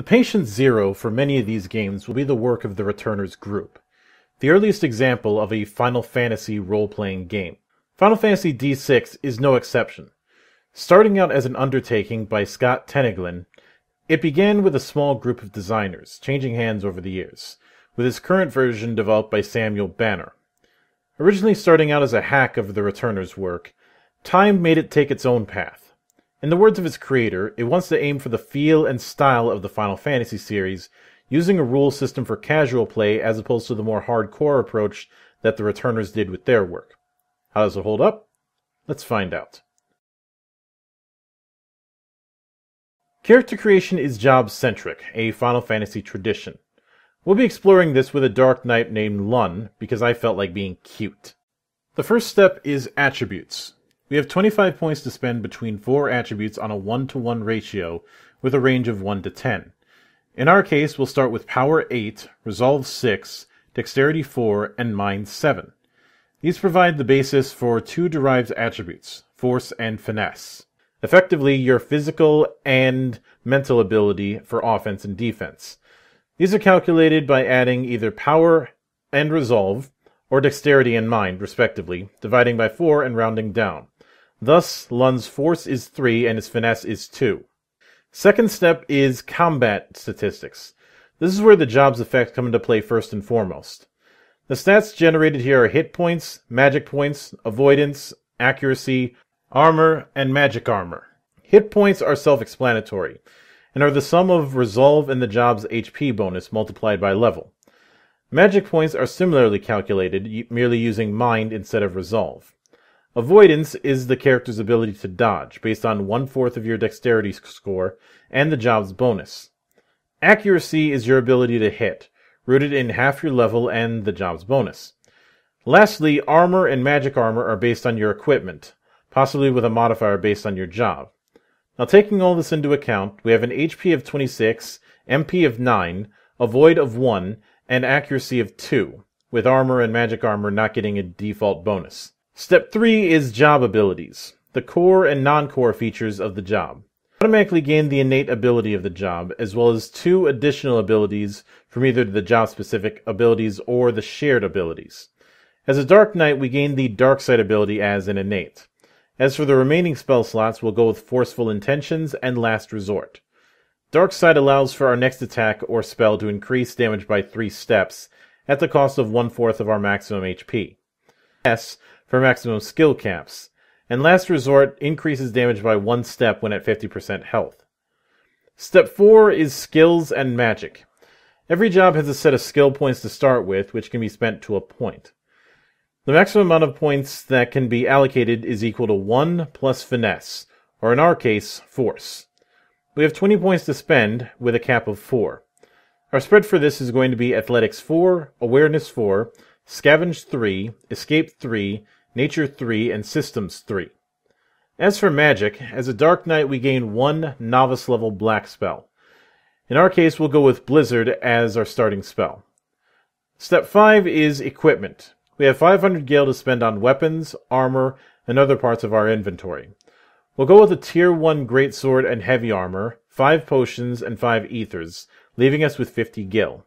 The patient zero for many of these games will be the work of the Returners group, the earliest example of a Final Fantasy role-playing game. Final Fantasy D6 is no exception. Starting out as an undertaking by Scott Tenaglin, it began with a small group of designers, changing hands over the years, with its current version developed by Samuel Banner. Originally starting out as a hack of the Returners' work, time made it take its own path. In the words of its creator, it wants to aim for the feel and style of the Final Fantasy series, using a rule system for casual play as opposed to the more hardcore approach that the Returners did with their work. How does it hold up? Let's find out. Character creation is job-centric, a Final Fantasy tradition. We'll be exploring this with a Dark Knight named Lun, because I felt like being cute. The first step is attributes. We have 25 points to spend between 4 attributes on a 1-to-1 ratio, with a range of 1 to 10. In our case, we'll start with Power 8, Resolve 6, Dexterity 4, and Mind 7. These provide the basis for 2 derived attributes, Force and Finesse. Effectively, your physical and mental ability for offense and defense. These are calculated by adding either Power and Resolve, or Dexterity and Mind, respectively, dividing by 4 and rounding down. Thus, Lun's Force is 3 and his Finesse is 2. Second step is combat statistics. This is where the job's effect come into play first and foremost. The stats generated here are hit points, magic points, avoidance, accuracy, armor, and magic armor. Hit points are self-explanatory, and are the sum of resolve and the job's HP bonus multiplied by level. Magic points are similarly calculated, merely using mind instead of resolve. Avoidance is the character's ability to dodge, based on 1/4 of your dexterity score and the job's bonus. Accuracy is your ability to hit, rooted in half your level and the job's bonus. Lastly, armor and magic armor are based on your equipment, possibly with a modifier based on your job. Now, taking all this into account, we have an HP of 26, MP of 9, Avoid of 1, and Accuracy of 2, with armor and magic armor not getting a default bonus. Step 3 is job abilities, the core and non-core features of the job. Automatically gain the innate ability of the job, as well as 2 additional abilities from either the job-specific abilities or the shared abilities. As a Dark Knight, we gain the Dark Side ability as an innate. As for the remaining spell slots, we'll go with Forceful Intentions and Last Resort. Dark Side allows for our next attack or spell to increase damage by 3 steps, at the cost of 1/4 of our maximum HP. S for maximum skill caps. And Last Resort increases damage by 1 step when at 50% health. Step 4 is skills and magic. Every job has a set of skill points to start with, which can be spent to a point. The maximum amount of points that can be allocated is equal to 1 plus finesse, or in our case, force. We have 20 points to spend, with a cap of 4. Our spread for this is going to be Athletics 4, Awareness 4, Scavenge 3, Escape 3, Nature 3, and Systems 3. As for magic, as a Dark Knight we gain 1 novice-level black spell. In our case, we'll go with Blizzard as our starting spell. Step 5 is equipment. We have 500 gil to spend on weapons, armor, and other parts of our inventory. We'll go with a Tier 1 greatsword and heavy armor, 5 potions, and 5 ethers, leaving us with 50 gil.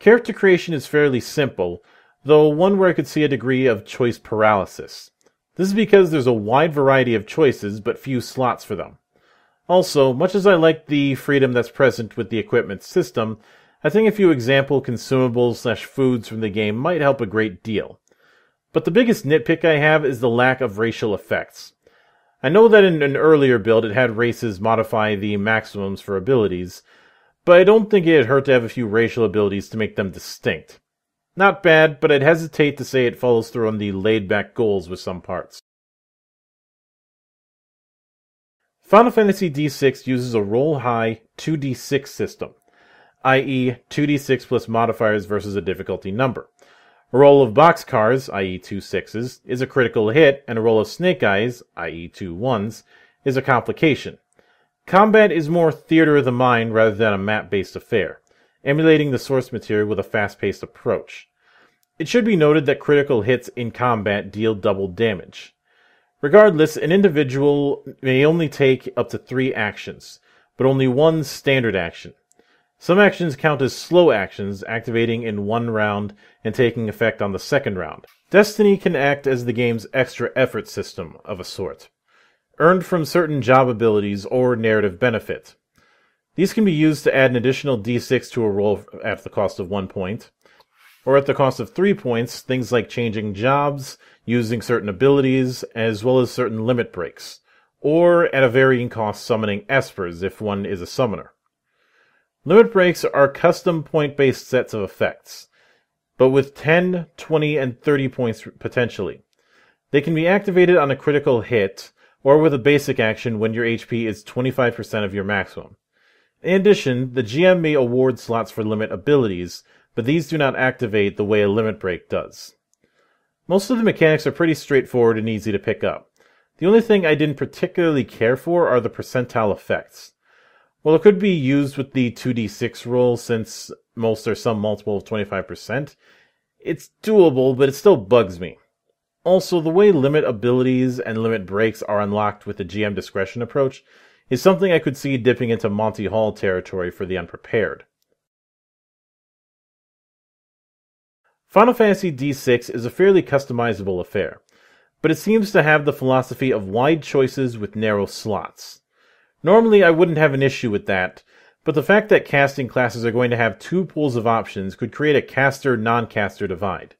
Character creation is fairly simple, though one where I could see a degree of choice paralysis. This is because there's a wide variety of choices, but few slots for them. Also, much as I like the freedom that's present with the equipment system, I think a few example consumables/foods from the game might help a great deal. But the biggest nitpick I have is the lack of racial effects. I know that in an earlier build it had races modify the maximums for abilities, but I don't think it'd hurt to have a few racial abilities to make them distinct. Not bad, but I'd hesitate to say it follows through on the laid-back goals with some parts. Final Fantasy D6 uses a roll-high 2d6 system, i.e. 2d6 plus modifiers versus a difficulty number. A roll of boxcars, i.e. 2 6s, is a critical hit, and a roll of snake eyes, i.e. 2 1s, is a complication. Combat is more theater of the mind rather than a map-based affair, emulating the source material with a fast-paced approach. It should be noted that critical hits in combat deal double damage. Regardless, an individual may only take up to 3 actions, but only 1 standard action. Some actions count as slow actions, activating in one round and taking effect on the second round. Destiny can act as the game's extra effort system of a sort, earned from certain job abilities or narrative benefit. These can be used to add an additional d6 to a roll at the cost of 1 point, or at the cost of 3 points, things like changing jobs, using certain abilities, as well as certain limit breaks, or at a varying cost summoning espers if one is a summoner. Limit breaks are custom point-based sets of effects, but with 10, 20, and 30 points potentially. They can be activated on a critical hit, or with a basic action when your HP is 25% of your maximum. In addition, the GM may award slots for limit abilities, but these do not activate the way a limit break does. Most of the mechanics are pretty straightforward and easy to pick up. The only thing I didn't particularly care for are the percentile effects. Well, it could be used with the 2d6 roll, since most are some multiple of 25%. It's doable, but it still bugs me. Also, the way limit abilities and limit breaks are unlocked with the GM discretion approach is something I could see dipping into Monty Hall territory for the unprepared. Final Fantasy D6 is a fairly customizable affair, but it seems to have the philosophy of wide choices with narrow slots. Normally, I wouldn't have an issue with that, but the fact that casting classes are going to have two pools of options could create a caster-non-caster divide.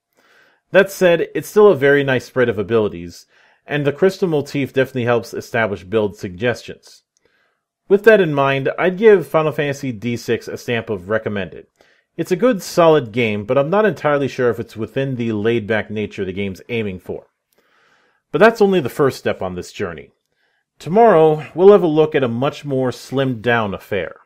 That said, it's still a very nice spread of abilities, and the crystal motif definitely helps establish build suggestions. With that in mind, I'd give Final Fantasy D6 a stamp of recommended. It's a good, solid game, but I'm not entirely sure if it's within the laid-back nature the game's aiming for. But that's only the first step on this journey. Tomorrow, we'll have a look at a much more slimmed-down affair.